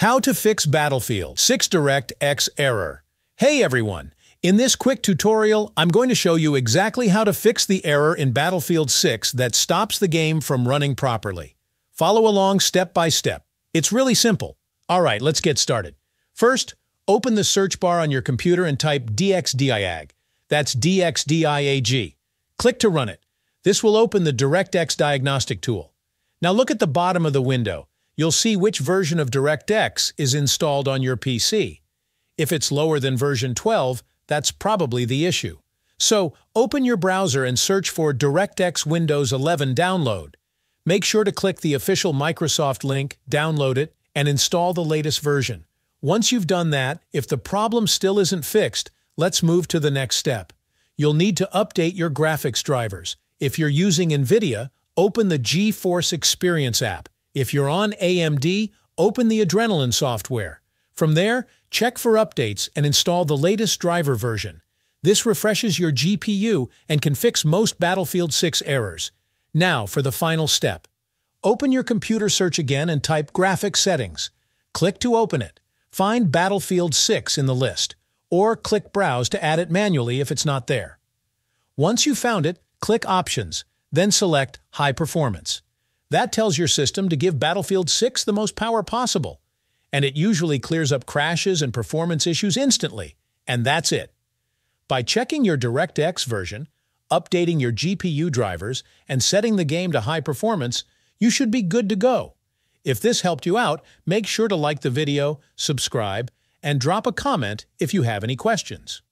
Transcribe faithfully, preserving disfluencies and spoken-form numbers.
How to fix Battlefield six DirectX error. Hey everyone! In this quick tutorial, I'm going to show you exactly how to fix the error in Battlefield six that stops the game from running properly. Follow along step by step. It's really simple. Alright, let's get started. First, open the search bar on your computer and type D X D I A G. That's D X D I A G. Click to run it. This will open the DirectX diagnostic tool. Now look at the bottom of the window. You'll see which version of DirectX is installed on your P C. If it's lower than version twelve, that's probably the issue. So, open your browser and search for DirectX Windows eleven download. Make sure to click the official Microsoft link, download it, and install the latest version. Once you've done that, if the problem still isn't fixed, let's move to the next step. You'll need to update your graphics drivers. If you're using NVIDIA, open the GeForce Experience app. If you're on A M D, open the Adrenaline software. From there, check for updates and install the latest driver version. This refreshes your G P U and can fix most Battlefield six errors. Now for the final step. Open your computer search again and type graphics settings. Click to open it. Find Battlefield six in the list, or click Browse to add it manually if it's not there. Once you've found it, click Options, then select High Performance. That tells your system to give Battlefield six the most power possible, and it usually clears up crashes and performance issues instantly, and that's it. By checking your DirectX version, updating your G P U drivers, and setting the game to high performance, you should be good to go. If this helped you out, make sure to like the video, subscribe, and drop a comment if you have any questions.